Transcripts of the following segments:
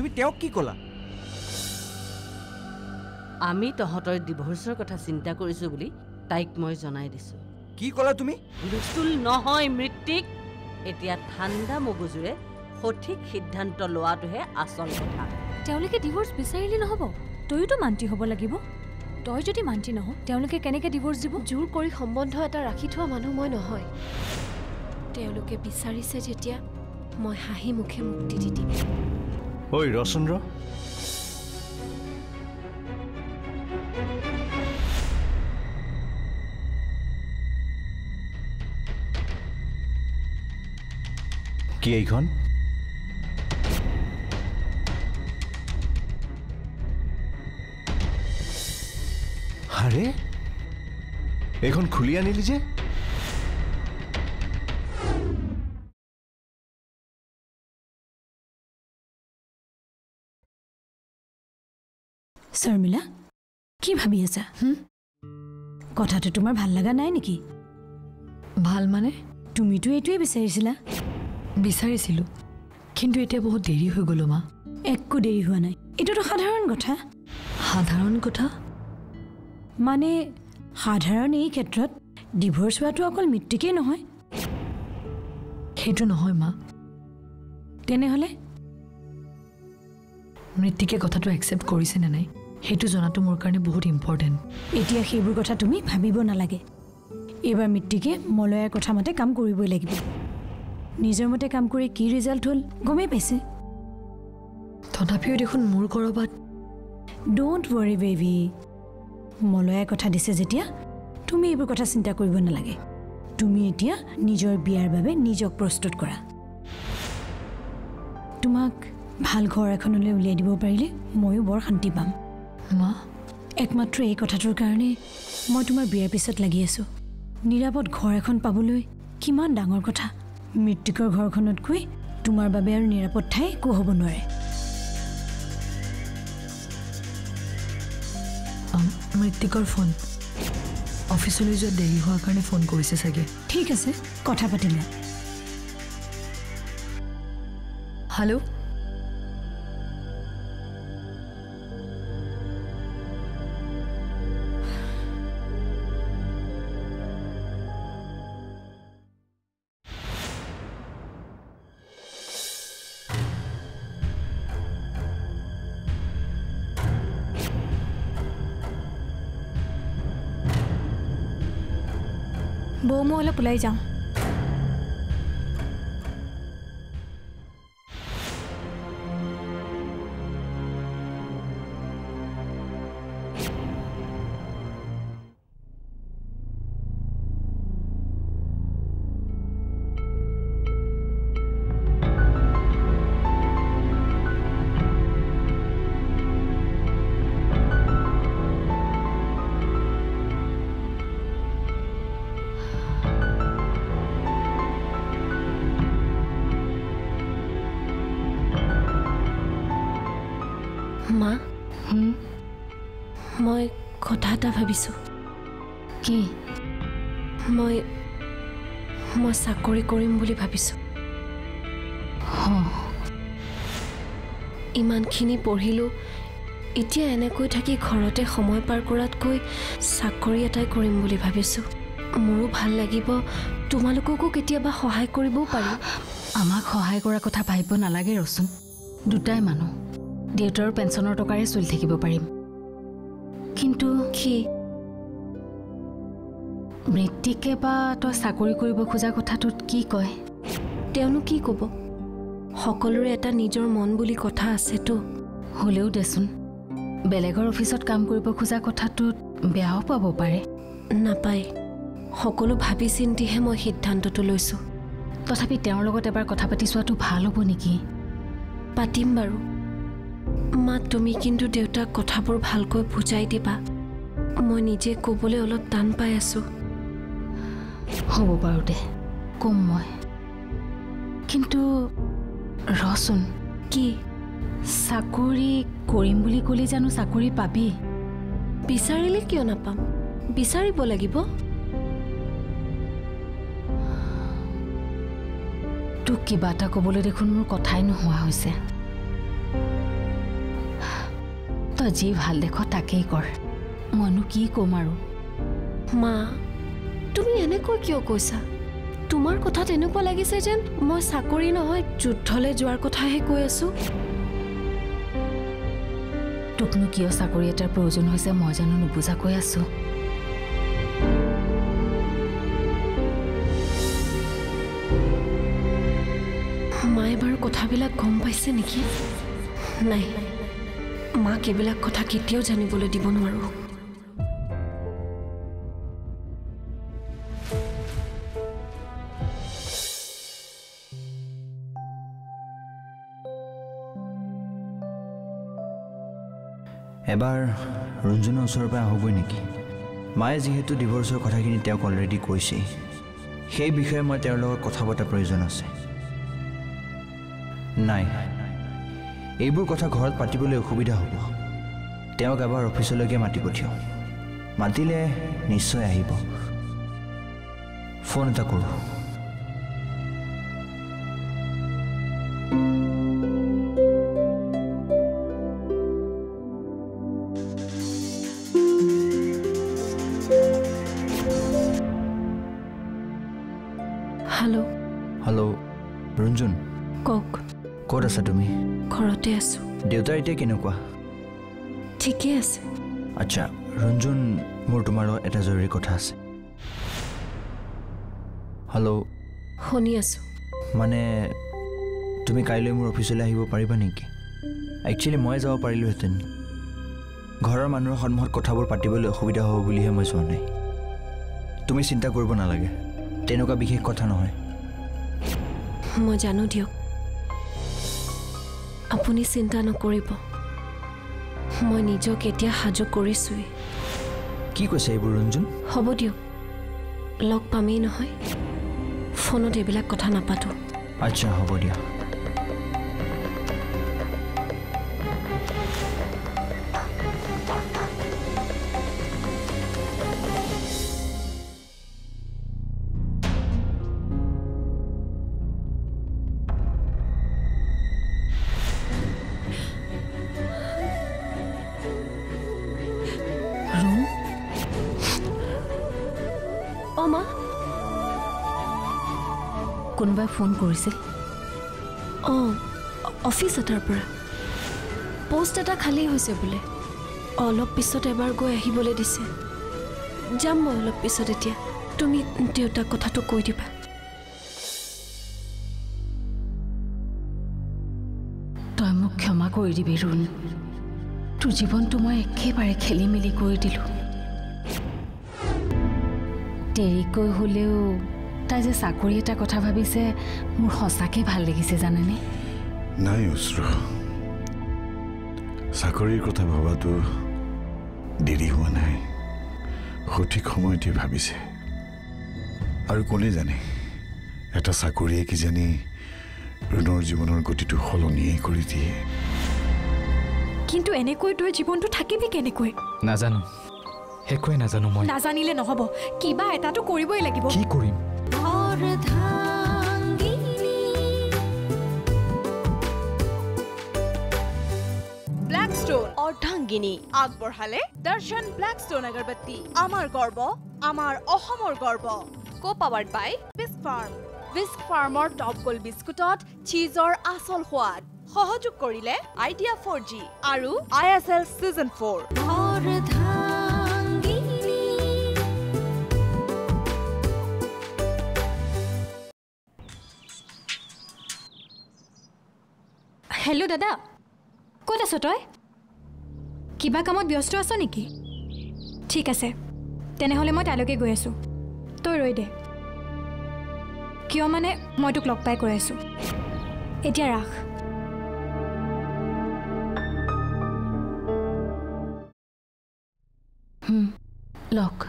তুমি তেওঁক কি কলা? আমি তহতৰ ডিভোর্সৰ কথা চিন্তা কৰিছো বুলি তাইক মই জনাই দিছো। কি কলা তুমি? দুষ্টুল নহয় মৃত্তিক, এতিয়া ঠাণ্ডা মগজুৰে সঠিক সিদ্ধান্ত লোৱাটোহে আসল কথা। তেওঁলোকে ডিভোর্স বিচাৰিলে নহব, তইতো মান্তি হব লাগিব। তই যদি মান্তি নহ তেওঁলোকে কেনেকে ডিভোর্স দিব? জোৰ কৰি সম্বন্ধ এটা ৰাখি থোৱা মানুহ মই নহয়। তেওঁলোকে বিচাৰিছে যেতিয়া মই হাঁহি মুখে মুক্তি দি দিম। ঐ ৰচন্দ্ৰ, কি এইখন? আরে এখন খুলি আনিলি যে? শর্মিলা, কি ভাবি আছা? কথাটো তোমার ভাল লাগা নাই নাকি? ভাল মানে তুমি তো এটাই বিচাৰিছিলা। বিচাৰিছিলো, কিন্তু এটা বহুত দেরি হয়ে গেল মা। একো দেরি হওয়া নাই, এটা তো সাধারণ কথা। সাধারণ কথা মানে সাধারণ এই ক্ষেত্রত ডিভোর্স হওয়াটো অকল মৃত্তিকেই নহয়। সেইটো নহয় মা। তেনেহলে মৃত্তিকে কথাটো একসেপ্ট কৰিছে না নাই সেইটো জানাটো মোৰ কাৰণে বহুত ইম্পর্টেন্ট। এতিয়া সেইবোৰ কথা তুমি ভাবিব নালাগে। এবাৰ মৃত্তিকে মলয়াৰ কথা মতে কাম কৰিবই লাগিব। নিজৰ মতে কাম কৰি কি ৰিজাল্ট হল গমেই পাইছে। তথাপিও দেখোন মোৰ কৰবাত। ডোন্ট ওয়ারি বেবি, মলয়াই কথা দিছে যেতিয়া তুমি এইবোৰ কথা চিন্তা কৰিব নালাগে। তুমি এতিয়া নিজৰ বিয়াৰ বাবে নিজক প্রস্তুত কৰা। তোমাক ভাল ঘৰ এখনলৈ উলিয়াই দিব পাৰিলে ময়ো বৰ শান্তি পাম মা। একমাত্ৰ এই কথাটোৰ কাৰণে মই তোমাৰ বিয়াৰ পিছত লাগি আছো। নিৰাপদ ঘৰ এখন পাবলৈ কিমান ডাঙৰ কথা। মৃত্তিকৰ ঘৰখনতকৈ তোমাৰ বাবে আৰু নিৰাপদ ঠাই একো হ'ব নোৱাৰে। মৃত্তিকৰ ফোন, অফিচলৈ যোৱা দেৰি হোৱাৰ কাৰণে ফোন কৰিছে চাগে। ঠিক আছে, কথা পাতিলে। হেল্ল' বৌ, মই অলপ ওলাই যাওঁ। মা, মই কথা এটা ভাবিছো। কি? মই চাকৰি কৰিম বুলি ভাবিছো। ইমানখিনি পঢ়িলো, এতিয়া এনেকৈ থাকি ঘৰতে সময় পাৰ কৰাতকৈ চাকৰি এটাই কৰিম বুলি ভাবিছো। মোৰো ভাল লাগিব, তোমালোককো কেতিয়াবা সহায় কৰিবও পাৰি। আমাক সহায় কৰা কথা ভাবিব নালাগে ৰচোন, দুটাই মানুহ। দেউতাৰ পেঞ্চনৰ টকাৰে চলি থাকিব পাৰিম। কিন্তু কি মৃত্তিকে বা তই চাকৰি কৰিব খোজা কথাটোত কি কয়? তেওঁনো কি ক'ব? সকলোৰে এটা নিজৰ মন বুলি কথা আছেতো। হ'লেও দেচোন, বেলেগৰ অফিচত কাম কৰিব খোজা কথাটোত বেয়াও পাব পাৰে। নাপায়, সকলো ভাবি চিন্তিহে মই সিদ্ধান্তটো লৈছোঁ। তথাপি তেওঁৰ লগত এবাৰ কথা পাতি চোৱাটো ভাল হ'ব নেকি? পাতিম বাৰু মা, তুমি কিন্তু দেউতাক কথাবোৰ ভালকৈ বুজাই দিবা। মই নিজে ক'বলৈ অলপ টান পাই আছোঁ। হ'ব বাৰু দে, কম মই। কিন্তু ৰচোন, কি চাকৰি কৰিম বুলি ক'লে জানো চাকৰি পাবি? বিচাৰিলে কিয় নাপাম, বিচাৰিব লাগিব। তোক কিবা এটা ক'বলৈ দেখোন মোৰ কথাই নোহোৱা হৈছে। तो जी भाल देख तक मनु कि कम मा तुम एनेक क्यों कैसा तुमार कथा तेनेकुआ लागिसे जेन मैं चाकरी नहय जुद्धले जोवार कथाहे कै आसु तुकनु किय चाकरी एटार प्रयोजन होइसे मैं जानो नुबुझा कै आसु माए बार कथाबिलाक गम पाइसे नेकि नाइ मा केबिलाक कथा केतियाओ जानिबोले दिब नोवारो एबार रंजना ऊर पर निकी माए जीतु डिवोर्सर कथाखिनि अलरेडी कैसे सही विषय मैं कथा पता प्रयोजन नाई यू कथा घर पातिबले असुविधा हम एबार अफिसलैके माति पठियाओ मातिले निश्चय आहिब फोन एटा करो देउता इते केनेकुआ ठीके आछे अच्छा रंजन मोर तुमार एटा जरुरी कथा आछे हेलो हनी आसु माने तुमी काइले मोर अफिसले आहिबो पारिबा नेकि एक्चुअली मैं जाव पारिलो हेतेन घरर मानुर सन्मुखत कथाबोर पातिबले असुविधा हबो बुलिहे मैं जोवा नाइ तुमी चिंता करिब नालागे तेनका विशेष कथा नहय मैं जानो दियो आपुनी चिंता नकरिब मैं निजक एतिया हाजु करिसुई कि कइसे एबो रंजन हब दियक लग पामेई নহয় फोनत एबिलाक कथा नापातो अच्छा हब दिया फोन ऑफिस पोस्ट एटा खाली बोले अलग पिछत एबार गई आहिबले दिसे जाम मैं अलग पिछत एतिया तुमी देउता कथाटो कै दिबा तय मुख क्षमा कर दिबि रुन तोर जीवन तो मैं एकेबारे खेली मिली कर दिलु तेरिको होलेओ ताजे चाकरी एटा कथा भावि से मोर सचाके भल लगिसे जानाने नाइ उसरा चाकरी कथा भावा तो देरी हुआ नाइ सठिक समयते भाविसे आरो कोने जाने एटा चाकरीए कि जानी रुणर जीवनर गतिटो हलनिए करि दिए किन्तु एनेकै तो जीवन तो थाकिबि केनेकै नाजानो हेकै नाजानो मैं नाजानिले नहब किबा एटा तो करिबई लागिब कि करिम अर्धांगिनी ब्लैकस्टोन अर्धांगिनी आगबढ़ाले दर्शन ब्लैकस्टोन अगरबत्ती आमार गर्व आमार अहोमर गर्व को पावर्ड बाय विस्क फार्मर टॉप गोल बिस्कुटत चीजर आसल स्वाद सहयोग करिले आइडिया 4G आरु ISL सीजन 4 हेलो दादा कत आस तय क्या कम व्यस्त आस निकी ठीक है तेनहले मैं तक गई आसो तय रई दे क्यों माने मैं तक लग पाई कै आसो एतिया राख लग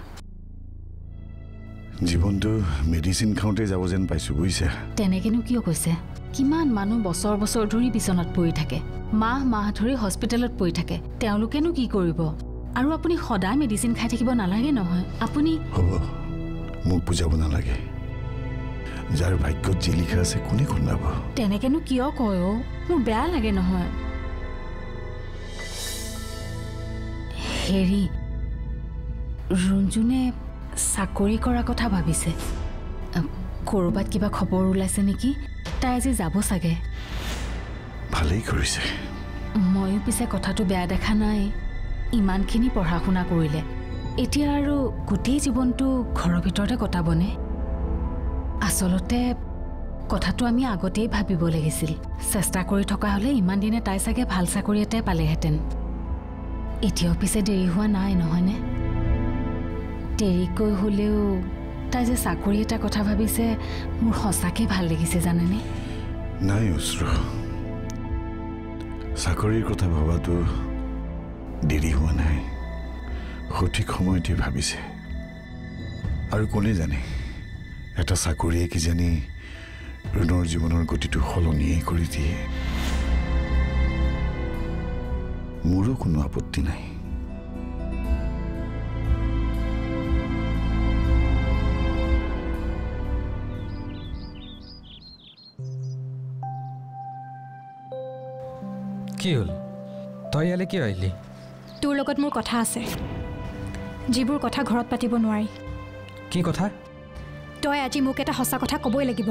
जीवन तो मेडिसिन खाते जाब जेन पाइसो बुझा तेनेकेनो क्यों कैसे किमान मानु बसर बसर धरि बिछनात परि थाके माह माह धरि हस्पिटालत परि थाके तेलुकेनो की करिबो आरो आपुनी सदा मेडिसिन खाइ थाकिबो नालागे নহয় आपुनी हबो मुख बुझाबो नालागे जार भाग्यत जे लिखा আছে কোনে কোনাব तेनेकेनो कियो कयो मोर बेया लागे নহয় हेरी रुंजुने साकरी करा कथा भाबिसे कोरबात किबा खबर उलाइसे नेकी ताई जे जाबो सागे भालेई करिसे मयो पिसे कथाटो बेया देखा नाइ इमानखिनि पढ़ा शुना करिले एति आरो गुटी जीवनटो घर भितरते कटाबने आसलते कथाटो आमी आगतेई भाबिबो लागिसिल चेष्टा करि ठका हले इमान दिने ताई सागे ভাল साकरी एते पालेहेतेन एतियो पिसे देरि हुआ नाइ নহयने देरिकै हलेও ताजे साकरी एटा कथा भाबिसे मोर हसाके ভাল लागिसे जानेने नाइ उसरो साकरीर कथा भाबातो देरि हुआ नाइ সঠিক সময়তে ভাবিছে আৰু কোনে জানে এটা সাকৰিয়ে কি জানি ৰুণৰ জীৱনৰ গতিটো হলনি কৰি দিয়ে মোৰো কোনো আপত্তি নাই কি হল তই ইয়ালে কি আইলি তোৰ লগত মোৰ কথা আছে जीबूर कथा घरत पातिब नोवारी की कथा तय आज मोक एटा हसा कथा कबई लागिब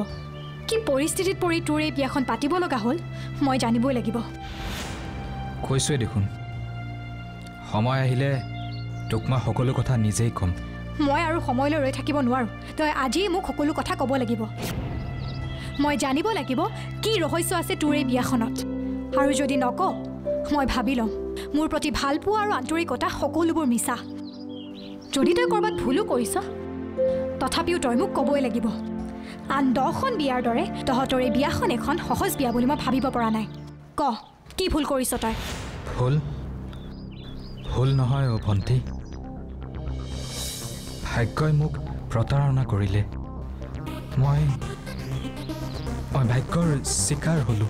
कि परिस्थितित परि तोर ए बियाखन पातिब लगा हल मय जानिबई लागिब कइसै देखुन समय आहिले तुकमा हकलो कथा निजेई कम मय आरो समय ल रय থাকিব नोवार तय आजै मोक हकलो कथा कबई लागिब मय जानिब लागिब कि रहस्य आसे तोर ए बियाखनत आरो जदि नक मय भाबिलम मोर प्रति भालपु आरो आंतरिकता हकलोबोर मिसा जदि तय करबात भूलो करिस तथापिओ तय मोक कबई लागिब आन दहन बियार दरे तहतरे बियाखन एखन सहज बिया बोली मा भाबिब परा नाइ क कि भूल करिस तय भूल भूल नहय ओ भंती भाग्यय मोक प्रतारणा करिले मय मय भाग्यर शिकार हलो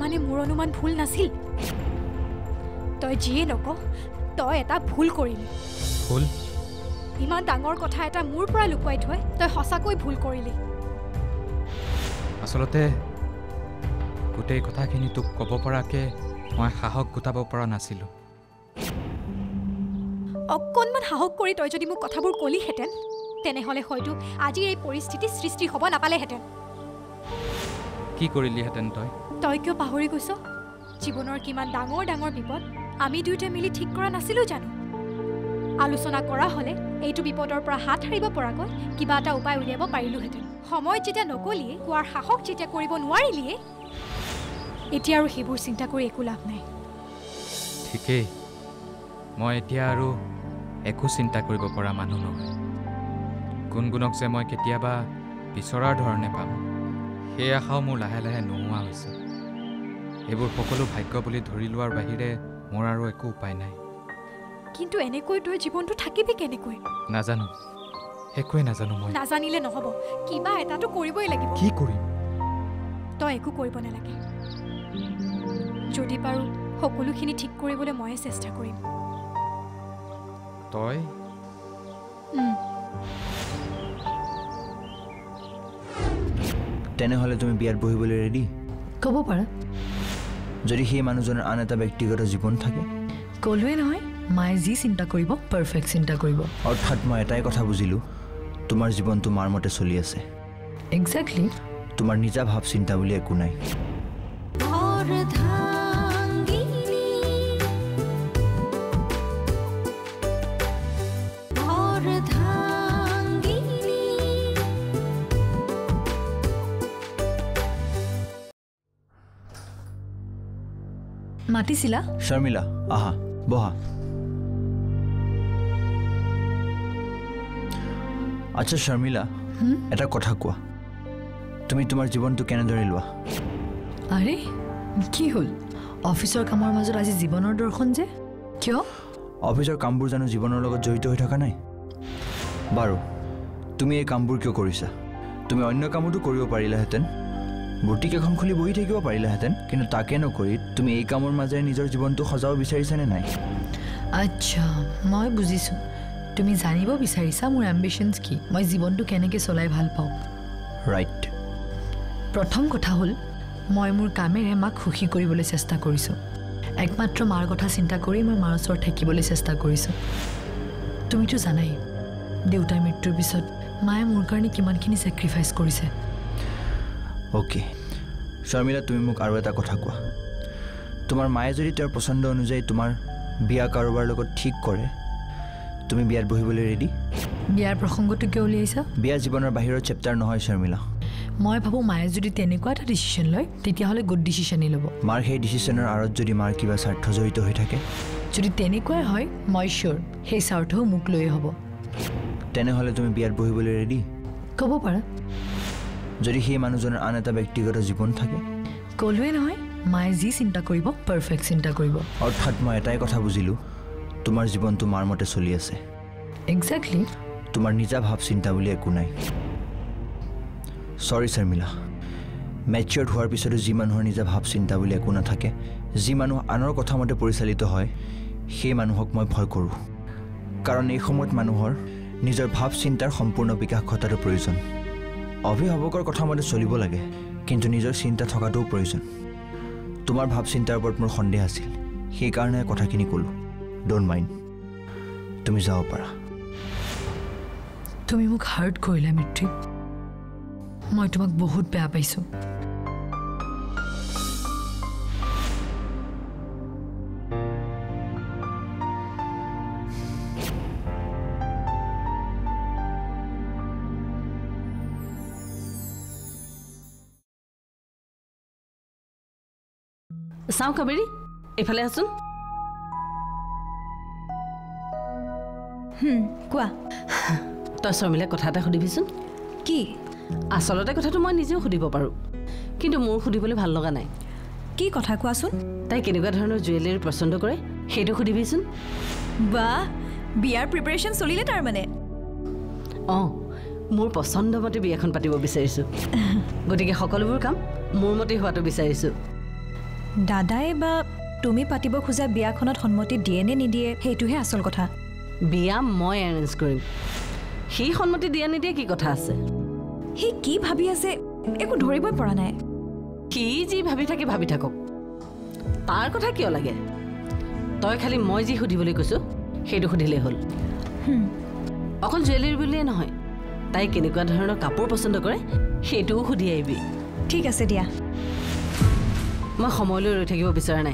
माने मोर अनुमान भूल नासिल तय जिए नक तय एटा भूल करिली भूल इमान डांगर कथा एटा मोर पुरा लुकाय थय तय हसाकय भूल करिली असलते गुटे कथाखिनि तुक कब पराके मय हाहक गुटाब परा नासिलु अक्कनमान हाहक करि तय जदि मो कथाबुर कलि हेतेन तेने हले हयतो आजि ए परिस्थिति सृष्टि हब नापाले हेतेन की करिली हेतेन तय तय क्यों पाहरी गस जीवनर कि डांगर डांगर विपद आमी दुइटा मिली ठीक करा नासिलो जानो आलोचना करा हले एइटु विपदर पर हात हारिबा पराक किबा एटा उपाय उलियाब पारिलु हेतेन समय जेटा नकलिए कुआर हाहक जेटा करिब नवारिलिए एतिया आरो हेबुर चिंता करि एकु लाभ नाइ ठीके মই एतिया आरो एकु चिंता करिब परा मानु नहय गुणगुणक से মই केतियाबा बिचरार धरने पाम हे आखा मोर लाहे लाहे नहुआ होइसे एबोर फकलो भाग्य बोली धरि लुवार बाहिरे मोर आरो एको उपाय नाइ किंतु एने कोइ तोय जीवनटु थाकिबि केने कोइ ना जानो एकोइ ना जानो मोय ना जानिले नहबो किबा एटाटु करिबई लागिबो की करिम तय एको करिब ना लागे जदि पारो फकलोखिनि ठीक करिबोले मये चेष्टा करिम तय तुम वियार बहिबले रेडी कब पारा जदि हे मानुजर आन एटा व्यक्तिगत जीवन थाके कोलवे নহয় माय जी चिंता करिबो परफेक्ट चिंता करिबो अर्थात মই এটাই কথা বুঝিলু তোমার জীবন তোমার মতে চলি আছে এক্স্যাক্টলি তোমার নিজা ভাব চিন্তা বলি একো নাই मातिसिला शर्मिला आहा बहा अच्छा शर्मिला एटा कथा कोवा तुमी तुमार जीवन तो केने धरि लवा अरे की होल ऑफिसर कामर मजर आज जीवनर दर्शन जे क्यों ऑफिसर कामबुर जानो जीवनर लगत जडित होय थाका नाय बारो तुमी ए कामबुर क्यों करिसा तुमी अन्य कामतो करियो पारिला हेतेन बुटीक एखन खुली बहि থাকিব পাৰিলা হেতেন কিন্তু তাকে নকৰি তুমি এই কামৰ মাজে নিজৰ জীৱনটো খজাও বিচাৰিছা নে নাই আচ্ছা মই বুজিছো তুমি জানিব বিচাৰিছা মোৰ অ্যাম্বিশনস কি মই জীৱনটো কেনেকৈ চলাই ভাল পাও ৰাইট প্ৰথম কথা হ'ল মই মোৰ কামেৰে মাক খুশি কৰিবলৈ চেষ্টা কৰিছো একমাত্ৰ মাৰ কথা চিন্তা কৰি মই মাৰ ওচৰত থাকিবলৈ চেষ্টা কৰিছো তুমিতো জানাই দেউতাৰ মৃত্যুৰ পিছত মায়ে মোৰ কাৰণে কিমানখিনি স্যাক্ৰিফাইস কৰিছে ओके शर्मिला तुम मोक और एटा कथा कोवा तुमार माये जदि तर पसंद अनुजाई तुमार बिया कारोबार लगत ठीक करे तुमी बियात बहिबले रेडी बियार प्रसंगतो के उलियाइसा बिया जीवनर बाहिरर चैप्टार নহয় शर्मिला মই ভাবো মায়ে যদি তেনেকুৱা এটা ডিসিশন লয় তেতিয়া হলে গুড ডিসিশনই লব মাৰ সেই ডিসিশনৰ আৰত যদি মাৰ কিবা স্বার্থ জড়িত হৈ থাকে যদি তেনেকুৱা হয় মই শিওর সেই স্বার্থ মুক লৈ হ'ব তেনে হলে তুমি বিয়াত বহিবলৈ ৰেডি কব পাৰা जदि हे मानुजर आन एटा व्यक्तिगत जीवन थाके कोलवे নহয় माय जी चिंता करिबो परफेक्ट चिंता करिबो अर्थात মই এটাই কথা বুঝিলু তোমার জীবন তোমার মতে চলি আছে এক্স্যাক্টলি তোমার নিজা ভাব চিন্তা বলি একো নাই সরি শর্মিলা ম্যাচিউরড হোৱাৰ পিছত যি মানুহৰ নিজা ভাব চিন্তা বলি একো না থাকে যি মানুহ আনৰ কথা মতে পৰিচালিত হয় সেই মানুহক মই ভয় কৰো কাৰণ এই সময়ত মানুহৰ নিজৰ ভাব চিন্তাৰ সম্পূৰ্ণ বিকাশ ঘটাৰ প্ৰয়োজন अभिभावकर कथा मत चलिब लगे किन्तु निजर चिंता थकाटो प्रयोजन तुमार भाव चिंतार ओपरत मोर सन्देह आछिल सेइ कारणे कथाखिनि कलो डोन्ट माइंड तुमी जाओ पारा तुमी मोक हार्ट करिला मित्री मैं तुमक बहुत बेया पाइछो साउ कबेरी एफाले आसुन कुआ तो शर्मिला कथा एटा सुधिबिसुन कि आसलते कथाटो मैं निजेओ सुधिब पारो किन्तु मोर सुधिबले ভাল লগা নাই कि कथा कुआसुन ताई केनेका धৰণৰ ज्वेलरी पसंद करे हेटो सुधिबिसुन बा बियार प्रिपरेशन चलिले तार माने अ मोर पसंद मते बियाखन पातिब बिचारिसु गटिके सकलोबुर काम मोर मते होৱাটো बिचारिसु दादाए बा तुमी पातिब खोजा बियाखनत सन्मति दिए ने निदिए हेतुहे आसल कथा बिया मय अरेंज करिम ही सन्मति दिए निदिए की कथा आसे ही की भाबी आसे एको धरिबय परा नाय की जी भाबी थाकक तार कथा किय लागे तय खाली मय जी हुधिबले कइसु हेतु हुधिले होल अकल ज्वेलरी बुलिए नहय ताई केनेका धৰণৰ কাপোৰ পছন্দ কৰে হেতু হুধি আইবি ठीक আছে দিয়া मैं समय रही थकिब विचरा ना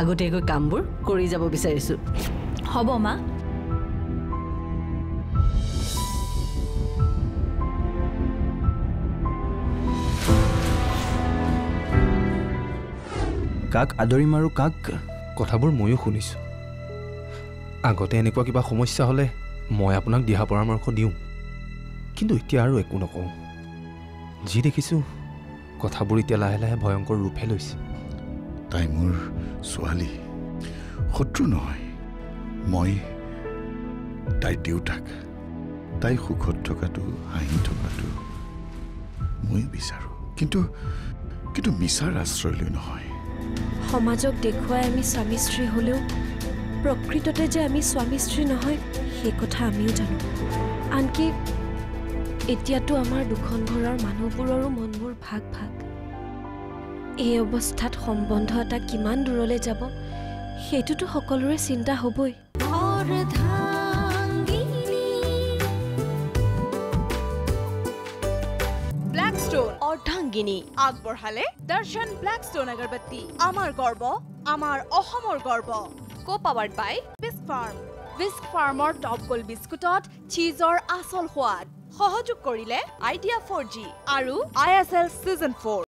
आगतियाको कामबुर करि जाब विचारिसु हब मा काक आदरि मारू काक कथाबुर मयो शुनिसु आगते एनेकुवा किबा समस्या हले मैं आपनाक दिहा परामर्श दिउ किन्तु इतिया आरो एकु नकौ जी देखिसु कथाबुर इतना लाहे लाहे भयंकर रूपे लैसे ताई मोर स्वाली शत्रु नय मैं ताई देउताक ताई सुखत थकाटो हाही थकाटो मैं विचारो किन्तु किन्तु मिसार आश्रय लय नय समाजक देखुवाय आमी स्वामी स्त्री हलेओ प्रकृतते जे आमी स्वामी स्त्री नय সেই কথা আমিও জানো। আনকি এতিয়াতো আমাৰ দুখন ঘৰৰ মানুহবোৰৰো মনবোৰ ভাগ ভাগ। এই অৱস্থাত সম্বন্ধ এটা কিমান দূৰলৈ যাব সেইটোতো সকলোৰে চিন্তা হ'বই। অৰ্ধাংগিনী আগবঢ়ালে দৰ্শন ব্লেকষ্টোন আগৰবত্তি। আমাৰ গৰ্ব, আমাৰ অসমৰ গৰ্ব। Co-powered by Bisk Farm. Bisk ফাৰ্মৰ টপ গোল বিস্কুটত চীজৰ আসল সোৱাদ। সহযোগ কৰিলে আইডিয়া 4G আৰু ISL Season 4।